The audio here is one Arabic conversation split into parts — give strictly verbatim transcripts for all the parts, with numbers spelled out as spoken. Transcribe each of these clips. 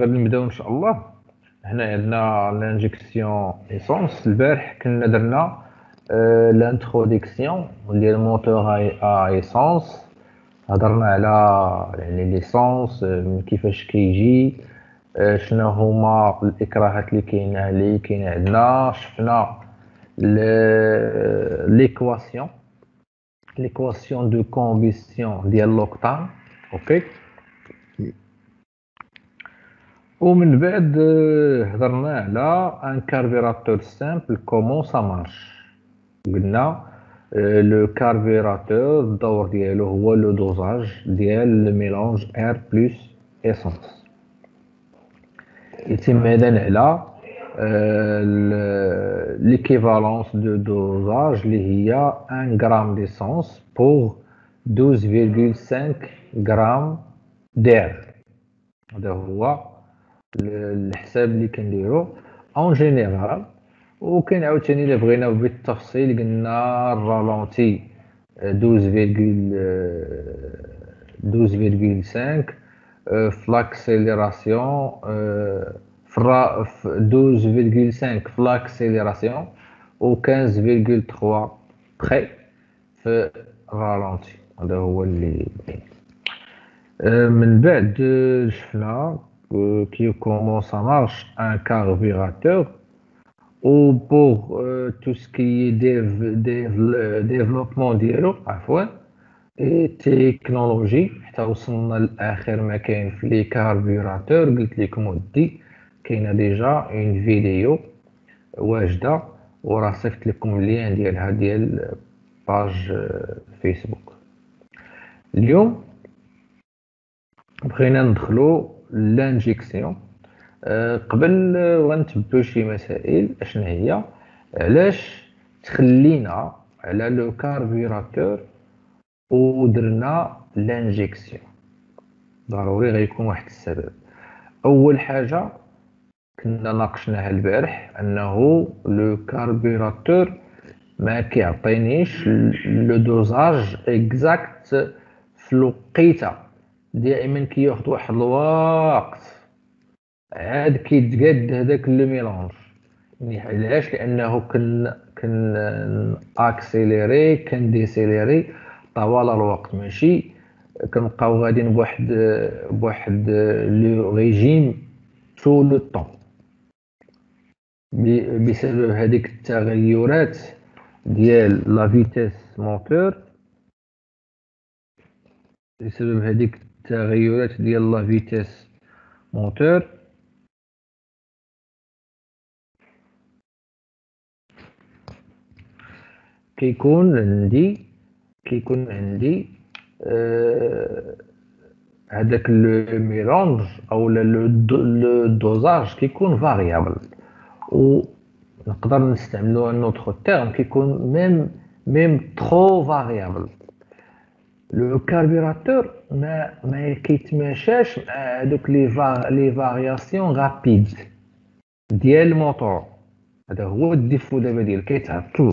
غنبداو ان شاء الله. هنا عندنا لانجيكسيون ايسونس. البارح كنا درنا لانتروديكسيون ديال الموتور ا ايسونس، هضرنا على يعني ليسونس من كيفاش كيجي، شنو هما الاكراهات اللي كاينه اللي كاينه عندنا. شفنا ليكواسيون ليكواسيون دو كومبيسيون ديال لوكتان، اوكي. ومن بعد هضرنا على ان كاربيراتور سامبل كومون سا مارش. قلنا لو كاربيراتور الدور ديالو هو لو دوزاج ديال الميلونج ار بلس اسانس، يتم اذن على ليكيفالونس دو دوزاج اللي هي واحد غرام ديسانس بوغ اثنا عشر فاصلة خمسة غرام دير. هذا هو الحساب اللي كنديرو اون جينيرال. وكنعاود ثاني الا بغينا بالتفصيل، قلنا الرالونتي اثنا عشر فاصلة خمسة في لاكسيليراسيون في اثنا عشر فاصلة خمسة في لاكسيليراسيون و خمسطاش فاصلة ثلاثة بري في الرالونتي. هذا هو اللي من بعد شفنا qui commence à marche un carburateur. Ou pour euh, tout ce qui est dev, dev, euh, développement d'Hero et technologie, on a les carburateurs, comme dit, qu'il y a déjà une vidéo où je vais lien de la page Facebook. Lyon, بغينا ندخلو لانجيكسيون. أه قبل غنتبعو شي مسائل. اشنا هي علاش تخلينا على لو كاربيراتور ودرنا لانجيكسيون؟ ضروري غيكون واحد السبب. اول حاجه كنا ناقشناها البارح انه لو كاربيراتور ما كيعطينيش لو دوزاج اكزاكت في الوقيته، دائما كياخد واحد الوقت عاد كيتقاد هذاك لو ميلونج. علاش؟ لانه كن كن اكسيليري كن ديسيليري طوال الوقت، ماشي كنبقاو غاديين بواحد بواحد لو ريجيم طول لو طون بسبب هذيك التغيرات ديال لا فيتيس موتور، بسبب هذيك التغيرات ديال لا فيتيس موتور. كيكون عندي كيكون عندي هذاك لو ميلونج او لو دوزاج كيكون فاريابل، ونقدر نستعملو ان اوتر تيرم كيكون ميم ميم ترو فاريابل. لو كاربيراتور ما ما كيتماشاش مع هذوك لي لي فارياسيون رابيد ديال الموتور. هذا هو الديفو دابا ديال كيتعطل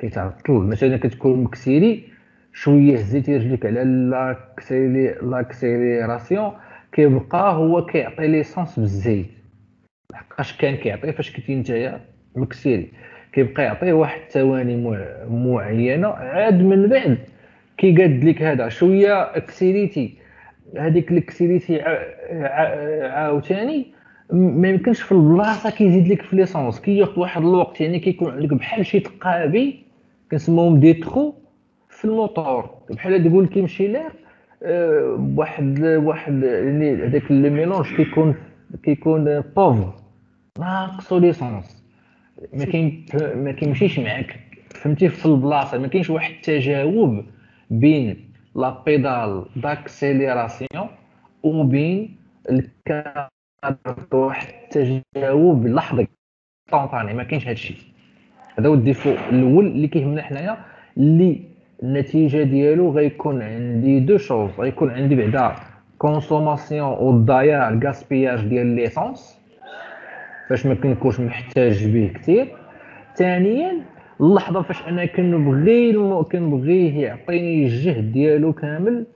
كيتعطل مثلا كتكون مكسيري شويه، هزيتي رجليك على لاكسيلي لاكسيليراسيون كيبقى هو كيعطي ليسونس بالزيت، لحقاش كان كيعطي فاش كنتي نتايا مكسيري كيبقى يعطيه واحد الثواني معينه، عاد من بعد كيقاد لك هذا شويه اكسيريتي، هذيك الاكسيريتي عاوتاني ما يمكنش في البلاصه كيزيد لك في ليسونس، كياخذ واحد الوقت. يعني كيكون عندك بحال شي تقابي كنسموهم دي ترو في الموتور، بحال تقول كيمشي لير بواحد واحد يعني هذاك لو ميلونج كيكون كيكون بوفر ناقصو ليسونس، ما كاين ما كيمشيش معاك، فهمتي، في البلاصه ما كاينش واحد التجاوب بين لا بيدال داكسيليراسيون وبين الكارت، واحد التجاوب لحظي طونطاني ما كاينش هادشي. هذا هو الديفو الاول اللي كيهمنا حنايا، اللي النتيجه ديالو غيكون عندي دو شوز. غيكون عندي بعدا كونسوماسيون والضياع الكاسبياج ديال ليسونس فاش ما كنكونش محتاج به كثير. ثانيا اللحظه فاش انا كنبغي كنبغيه يعطيني الجهد ديالو كامل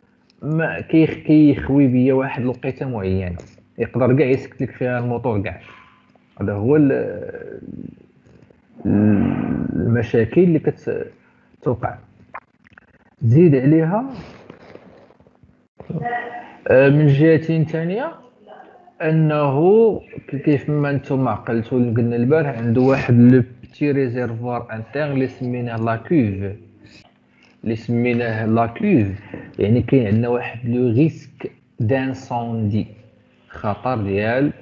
ما كيخوي بيا واحد الوقيته معينه. يقدر كاع يسكت لك فيها الموتور كاع. هذا هو المشاكل اللي كتوقع. زيد عليها من جهه ثانيه انه كيف ما نتوما عقلتوا اللي قلنا البارح، عنده واحد لو بتي ريزيرفوار انتير اللي سميناه لاكوف اللي سميناه لاكوف يعني كاين عندنا واحد لو ريسك دانسوندي، خطر ديال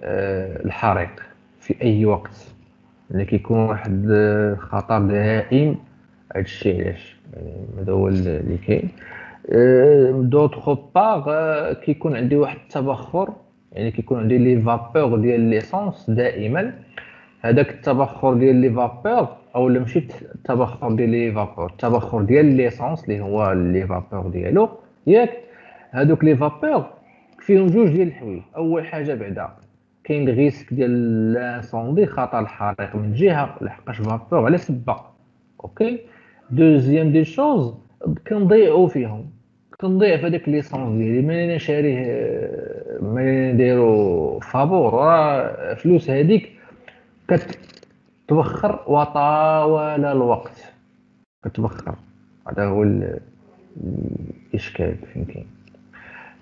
أه الحريق في اي وقت، اللي كيكون واحد الخطر دائم. هادشي علاش يعني هذا هو اللي كاين. دوطخ باغ كيكون عندي واحد التبخر، يعني كيكون عندي لي فابور ديال ليسونس دائما. هذاك التبخر ديال لي فابور او لا ماشي التبخر ديال لي فابور، التبخر ديال ليسونس اللي هو لي فابور ديالو ياك. هذوك لي فابور فيهم جوج ديال الحوايج. اول حاجه بعدا كاين الريسك ديال لانسوندي، خطر الحريق من جهه لحقاش فابور على سبه. اوكي دوزيام دي شوز كنضيعوا فيهم، كنضيع في هذاك ليسونس ديالي ملي شاريه ملي نديرو فابور، راه فلوس هذيك كتبخر وطاول الوقت كتبخر. هذا هو الاشكال فين كاين.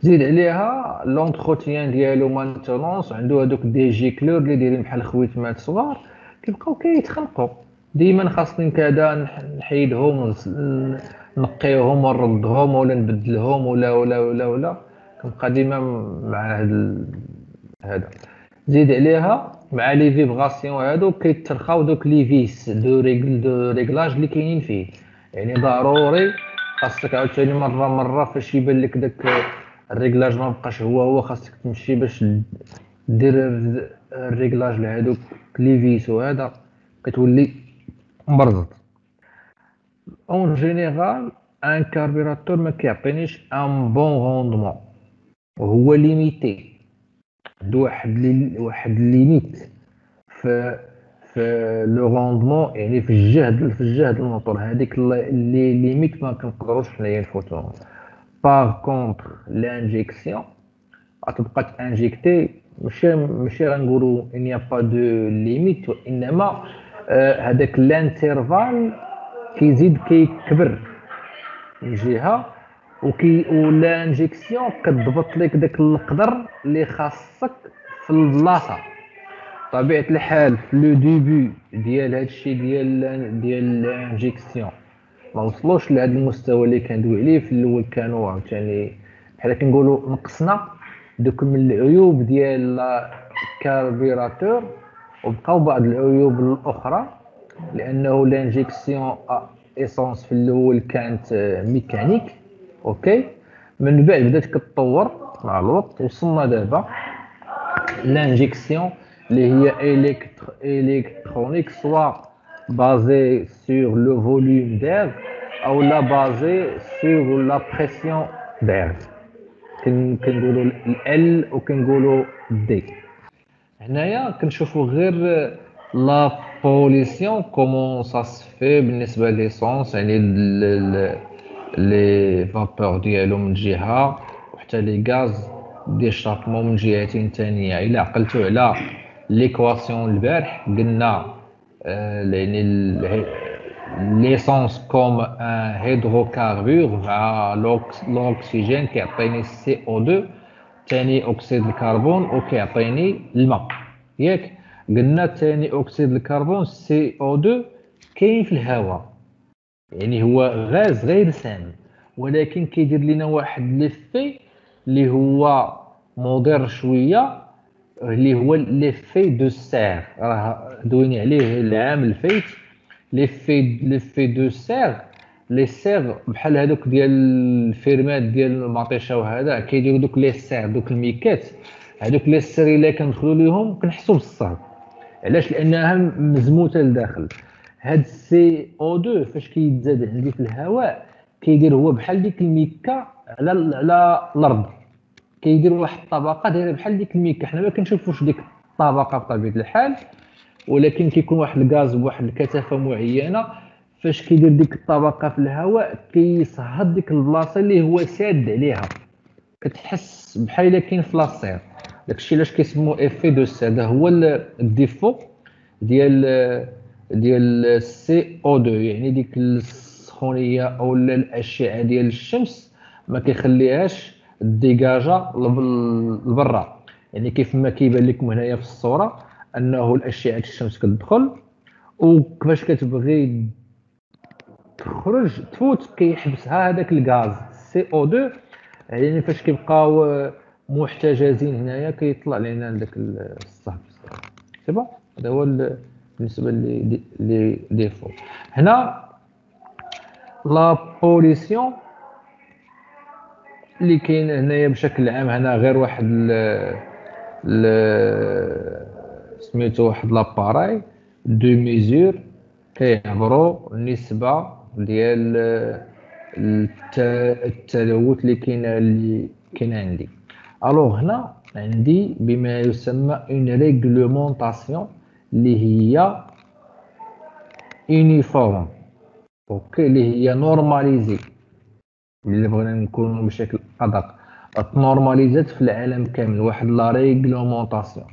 زيد عليها لونتروتيان ديالو مانتونونس، عنده هذوك دي جي كلور اللي دايرين بحال خويتمات صغار كيبقاو كيتخنقوا ديما، خاصني كذا نحيدهم نقيهم ونردهم ولا نبدلهم ولا ولا ولا ولا كنبقى ديما مع هاد هذا. زيد عليها مع لي فيبغاسيون هادو كيترخاو دوك لي فيس دو ريغل دو ريغلاج اللي كاينين فيه، يعني ضروري خاصك عاوتاني مره مره فاش يبان لك داك الريغلاج ما بقاش هو هو خاصك تمشي باش دير الريغلاج لهادوك لي فيس، وهذا كتولي مرض. اون جينيرال ان كاربيراتور ما كيعطينيش ان بون روندمون وهو ليميتي، عنده واحد لي واحد ليميت في في لو روندمون، يعني في الجهد في الجهد الموتور. هذيك لي ليميت ما كنقدروش حنايا نفوتوهم. باغ كونطخ لانجيكسيون غتبقى تانجيكتي، ماشي ماشي غنقولو ان يا با دو ليميت، وانما هذاك الانترفال كيزيد كيكبر من جهه، وكي ولا انجيكسيون كتضبط لك داك القدر اللي خاصك في البلاصه. طبيعه الحال في لو ديبي ديال هادشي ديال ديال الانجيكسيون ما وصلوش لهذا المستوى اللي كندوي عليه في الاول، كانوا عاوتاني بحال كنقولوا نقصنا دوك من العيوب ديال الكاربيراتور وبقاو بعض العيوب الاخرى، لانه لانجيكسيون ايسونس في الاول كانت ميكانيك. اوكي من بعد بدات كتطور مع الوقت، وصلنا دابا لانجيكسيون اللي هي الكتر الكترونيك، سواء بازي سور لو فوليوم دير او لا بازي سور لا بريسيون دير، كنقولوا ال وكنقولوا دي. هنايا كنشوفوا غير لا بوليسيون كومون سا سفي بالنسبه ليسونس، يعني لي فابور ديالو من جهه وحتى لي غاز ديشابمون من جهتين ثانيه. الا عقلتوا على ليكواسيون البارح قلنا يعني ليسونس كوم ان هيدروكاربور مع الاكسجين كيعطيني سي او اثنين ثاني اكسيد الكربون وكيعطيني الماء ياك. قلنا ثاني اكسيد الكربون سي او اثنين كاين في الهواء، يعني هو غاز غير سام، ولكن كيدير لنا واحد ليفي اللي هو مضر شويه، اللي هو ليفي دو سير راه دوينا عليه العام الفايت. ليفي ليفي دو سير لي سير بحال هذوك ديال الفيرمات ديال المطيشه، وهذا كيديروا دوك لي سير دوك الميكات هذوك لي سير الا كندخلوا ليهم كنحسوا بالصهد. علاش؟ لانها مزموته لداخل. هاد السي او اثنين فاش كيتزاد عندي في الهواء كيدير هو بحال ديك الميكه على على الارض، كيدير واحد الطبقه دايره بحال ديك الميكه. حنا ما كنشوفوش ديك الطبقه بطبيعه الحال، ولكن كيكون واحد الغاز بواحد الكثافه معينه فاش كيدير ديك الطبقه في الهواء كيصهد ديك البلاصه اللي هو ساد عليها، كتحس بحال الا كاين فلاصير. داكشي علاش كيسموه ايفي دو سير. هذا هو الديفو ديال ديال سي او اثنين، يعني ديك السخونيه او الاشعه ديال الشمس ما كيخليهاش ديجاجا لبرا. يعني كيف ما كيبان لكم هنايا في الصوره انه الاشعه الشمس كتدخل، وكيفاش كتبغي تخرج تفوت كيحبسها هذاك الغاز سي او اثنين. يعني فاش كيبقاو محتجزين هنايا كيطلع لينا داك الصهب. سي بون، هذا هو بالنسبه لي لي ديفو. هنا لا بوليسيون اللي كاين هنايا بشكل عام، هنا غير واحد ال سميتو واحد لاباراي دو ميزور كيعبروا النسبه ديال التلوث اللي كاين اللي كاين عندي. الوغ هنا عندي بما يسمى اون ريغلومونطاسيون اللي هي يونيفورم، اوكي، اللي هي نورماليزي، اللي بغينا نكونوا بشكل ادق تنورماليزات في العالم كامل واحد لا ريغلومونطاسيون.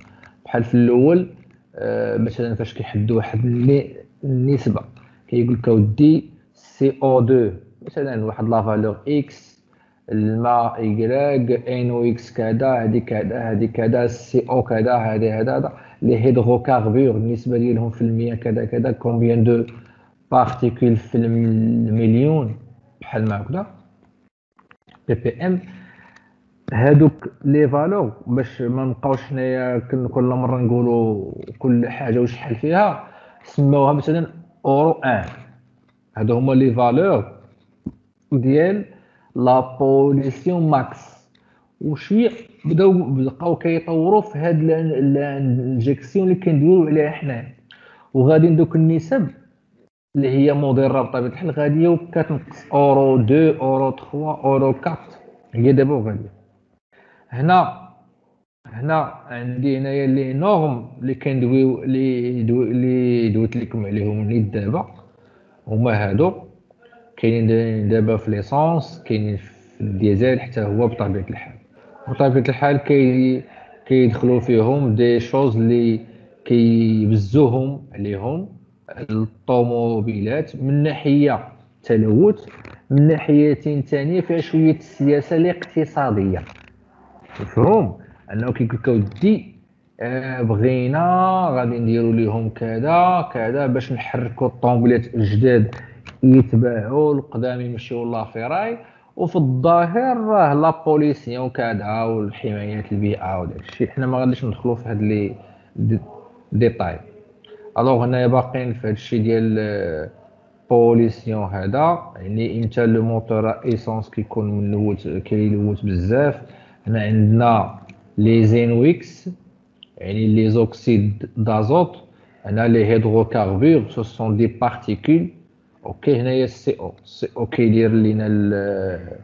بحال في الاول آه مثلا فاش كيحدوا واحد النسبه كيقول لك اودي سي او اثنين مثلا واحد لا فالور اكس، الماء ايغراك، ان او اكس كذا، هذه كذا، هذه كذا، سي او كذا، هذه هذا، لي هيدروكاربور النسبه ديالهم في المية كذا كذا، كومبيان دو بارتيكول في المليون بحال ما هكذا بي بي ام. هادوك لي فالور باش ما نبقاوش حنايا كل مره نقولوا كل حاجه وشحال فيها، سموها مثلا اورو واحد. هادو هما لي فالور ديال لا بوليسيون ماكس. وشويه بداو بقاو كيطوروا في هاد الانجيكسيون اللي كنديروا عليها حنا، وغادي دوك النسب اللي هي مضره بطبيعه الحال غاديه كتنقص اورو اثنين، اورو ثلاثة، اورو أربعة. هي دابا غاديه هنا. هنا عندي هنايا لي نورم اللي كندويو اللي اللي دويت لكم عليهم ني دابا، هما هادو كاينين دابا في ليسونس، كاينين في الديزل حتى هو بطبيعه الحال. بطبيعه الحال كي كيدخلوا فيهم دي شوز اللي كيبزوهم عليهم الطوموبيلات من ناحيه تلوث، من ناحيتين ثانيه فيها شويه السياسه الاقتصاديه. مفهوم انه كيقول لك اودي آه بغينا غادي نديروا ليهم كذا كذا باش نحركوا الطوموبيلات الجداد يتباعوا، القدام يمشيو لافيراي، وفي الظاهر راه لابوليسيون كذا والحمايات البيئه وداكشي. حنا ما غاديش ندخلو في هاد لي ديتاي. الوغ هنايا باقيين في هادشي ديال بوليسيون هذا، يعني امتى لو موتور ايسونس كيكون منلوث كيلوث بزاف. هنا عندنا لي زينويكس يعني لي زوكسيد دازوت، هنا لي هيدروكاربور سو سون دي بارتيكول، اوكي. هنايا السي او السي او كيدير لينا ال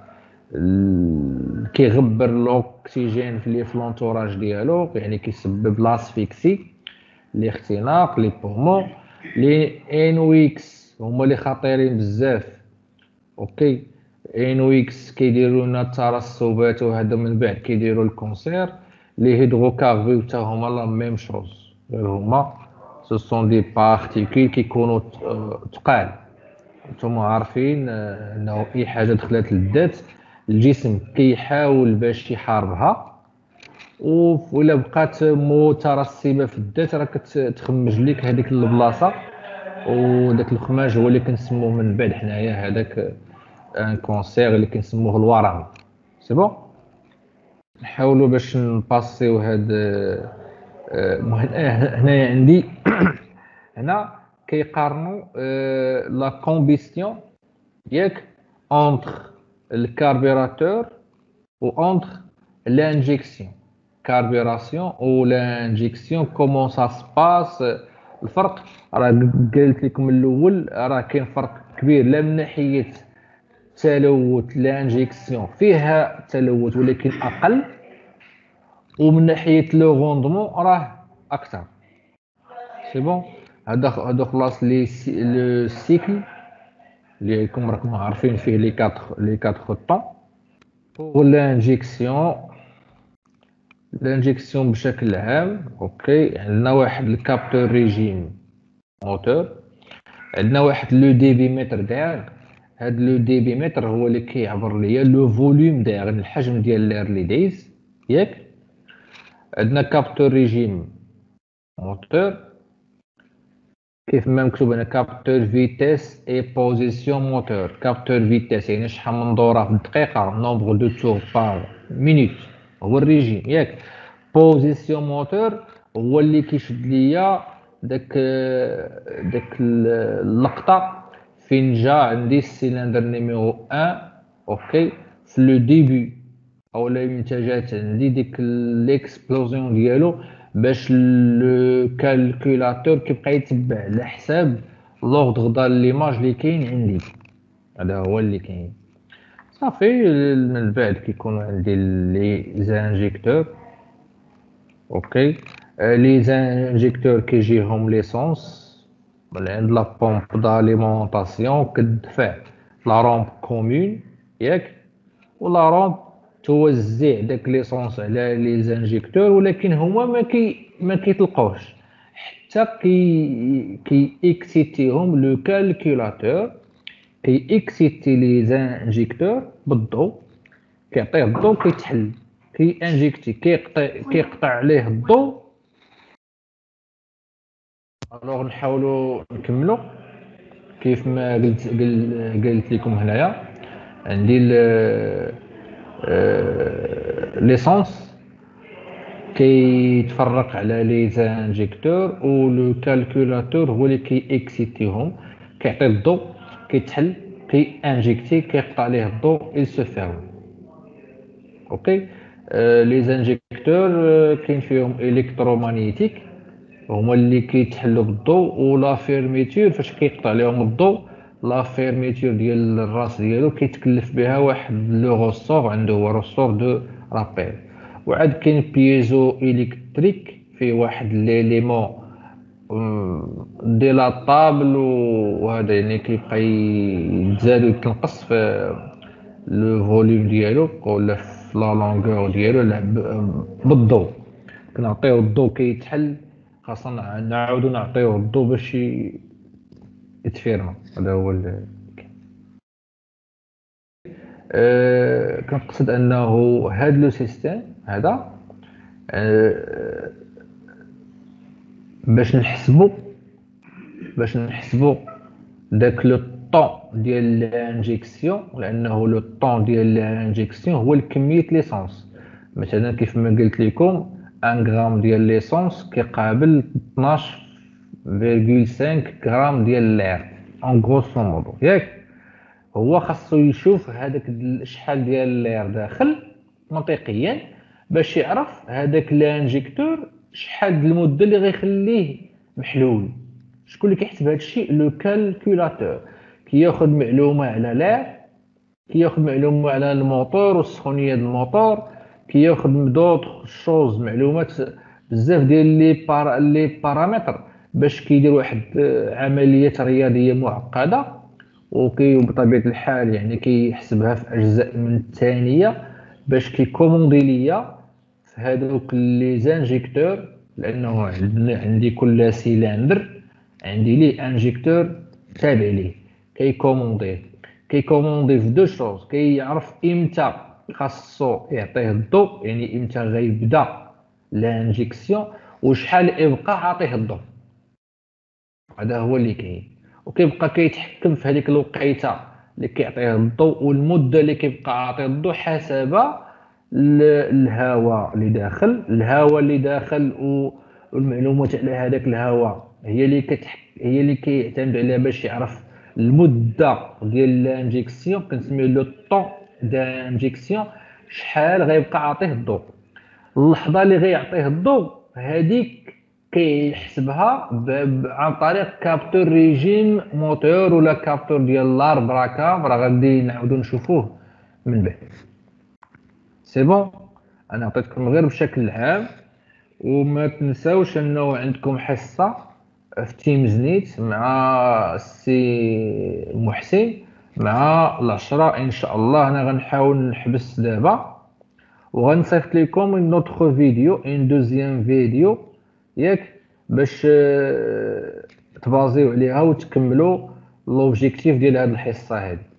كيغبر الاكسجين في لي فلونتوراج ديالو، يعني كيسبب لاسفيكسي، لي اختناق، لي بورمون. لي انو اكس هما لي خطيرين بزاف، اوكي. انو اكس كيديروا لنا الترسبات وهذا من بعد كيديروا الكونسير. لي هيدروكاربور حتى هما لا ميم شوز، غير هما سو سون دي بارتيكول كيكونوا ثقال. نتوما عارفين انه اي حاجه دخلت للذات الجسم كيحاول باش يحاربها، وإلا بقات مترسبه في الذات راه كتخمج ليك هذيك البلاصه، وداك الخماج هو اللي كنسموه من بعد حنايا هذاك ان كونسير اللي كنسموه الورم. سي بون، نحاولوا باش نباسيو هاد المهم. هنايا عندي هنا كيقارنوا أه لا كومبيستيون ياك اونتر الكاربيراتور و اونتر لانجيكسيون كاربيراسيون و لانجيكسيون. كومون سا سباس الفرق؟ راه قلت لكم الاول راه كاين فرق كبير، لا من ناحيه تلوث، لانجيكسيون فيها تلوث ولكن اقل، ومن ناحيه لو روندمون راه اكثر. سي بون، هذا هذا خلاص لي لو سيكل اللي راكم راكم عارفين فيه لي كاتر لي كاتر طون بور لانجيكسيون الانجيكسيون بشكل عام. اوكي عندنا واحد الكابتور ريجيم موتور، عندنا واحد لو ديبي متر ديال هاد لو ديبي متر هو اللي كيعبر ليا لو فوليوم ديال الحجم ديال الاير لي دايز ياك. عندنا كابتور ريجيم موتور كيف ما مكتوب هنا كابتور فيتيس اي بوزيسيون موتور. كابتور فيتيس يعني شحال من دوره في الدقيقه، نومبر دو تور بار مينوت هو الريجيم ياك. بوزيسيون موتور هو اللي كيشد ليا داك داك اللقطه فين جا عندي السيلندر نيميرو واحد اوكي في لو ديبي اولا منتجات عندي ديك ليكسبلوزيون ديالو باش لو كالكولاتور كيبقى يتبع على حساب لوردر ديال ليماج اللي كاين عندي، هذا هو اللي كاين صافي. من بعد كيكونوا عندي لي زانجيكتور اوكي. لي زانجيكتور كيجيهم ليسونس من عند لا بومب داليمونطاسيون كدفع لا رومب كومون ياك، ولا رومب توزع داك ليسونس على لي زانجيكتور، ولكن هما ما كي ما كيطلقوش حتى كي كي اكسيتيهم لو كالكولاتور. كي اكسيتي لي زانجيكتور بالضوء كيعطيه الضوء كيتحل، كي انجيكتي كيقطع كيقطع عليه الضوء. الوغ نحاولوا نكملوا كيف ما قلت قلت لكم هنايا عندي ليسونس كيتفرق على لي زانجيكتور و لو كالكولاتور هو اللي كيكسيتيهم كيعطي الضوء كيتحل كي انجيكتي كيقطع عليه الضوء il se ferme اوكي. لي زانجيكتور كاين فيهم الكترومغنيتيك هما اللي كيتحلوا بالضوء، ولا فيرميتور فاش كيقطع لهم الضوء لا فيرميتور ديال الراس ديالو كيتكلف بها واحد لو ريسور عنده هو ريسور دو رابيل. وعاد كاين بييزو الكتريك فيه واحد ليليمون دي لا طابل، وهذا يعني كيبقى يتزاد ويتنقص في لو فوليوم ديالو ولا في لا لونغور ديالو بالضوء. كنعطيو الضوء كيتحل خاصنا نعاودو نعطيوه الضو باش يتفيرما، هذا هو ال أه كنقصد انه هاد لو سيستيم هذا أه باش نحسبو باش نحسبو داك لو طون ديال الانجيكسيون، لانه لو طون ديال الانجيكسيون هو الكميه ليسونس. مثلا كيف ما قلت لكم واحد غرام ديال ليسونس كيقابل اثناش فاصلة خمسة غرام ديال اللاير اون غروسو مودو ياك. هو خاصو يشوف هذاك شحال ديال اللاير داخل منطقيا باش يعرف هذاك الانجيكتور شحال المده اللي غيخليه محلول. شكون اللي كيحسب هذا الشيء؟ لو كالكولاتور كياخذ معلومه على اللاير، كياخذ معلومه على الموتور والسخونيه ديال الموتور، كياخذ من دوطخ شوز معلومات بزاف ديال لي بار لي بارامتر باش كيدير واحد عمليه رياضيه معقده، وكي بطبيعه الحال يعني كيحسبها في اجزاء من الثانيه باش كيكوموندي ليا في هذوك لي زانجيكتور، لانه عندي كل سيلندر عندي ليه انجيكتور تابع ليه كيكوموندي كيكوموندي في دو شوز. كيعرف امتى خاصو يعطيه الضوء يعني امتى غيبدا لانجيكسيون وشحال يبقى عاطيه الضوء، هذا هو اللي كاين. وكيبقى كيتحكم في هذيك الوقيته اللي كيعطيه الضوء والمده اللي كيبقى عاطيه الضوء حسب الهواء اللي داخل الهواء اللي داخل والمعلومات على هذاك الهواء هي اللي كتحك... هي اللي كيعتمد عليها باش يعرف المده ديال الانجيكسيون كنسميو لو طون دانجيكسيون شحال غيبقى عاطيه الضوء. اللحظه اللي غيعطيه الضوء هذيك كيحسبها عن طريق كابتور ريجيم موتور ولا كابتور ديال لار براكا، راه غادي نعاودو نشوفوه من بعد. سي بون انا عطيتكم غير بشكل عام، وما تنساوش انه عندكم حصه في تيمز نيت مع السي محسن مع العشرة ان شاء الله. انا غنحاول نحبس دابا وغنصيفط لكم اون اوتر فيديو اون دوزيام فيديو ياك باش تبازيو عليها وتكملوا لوبجيكتيف ديال هاد الحصه هادي.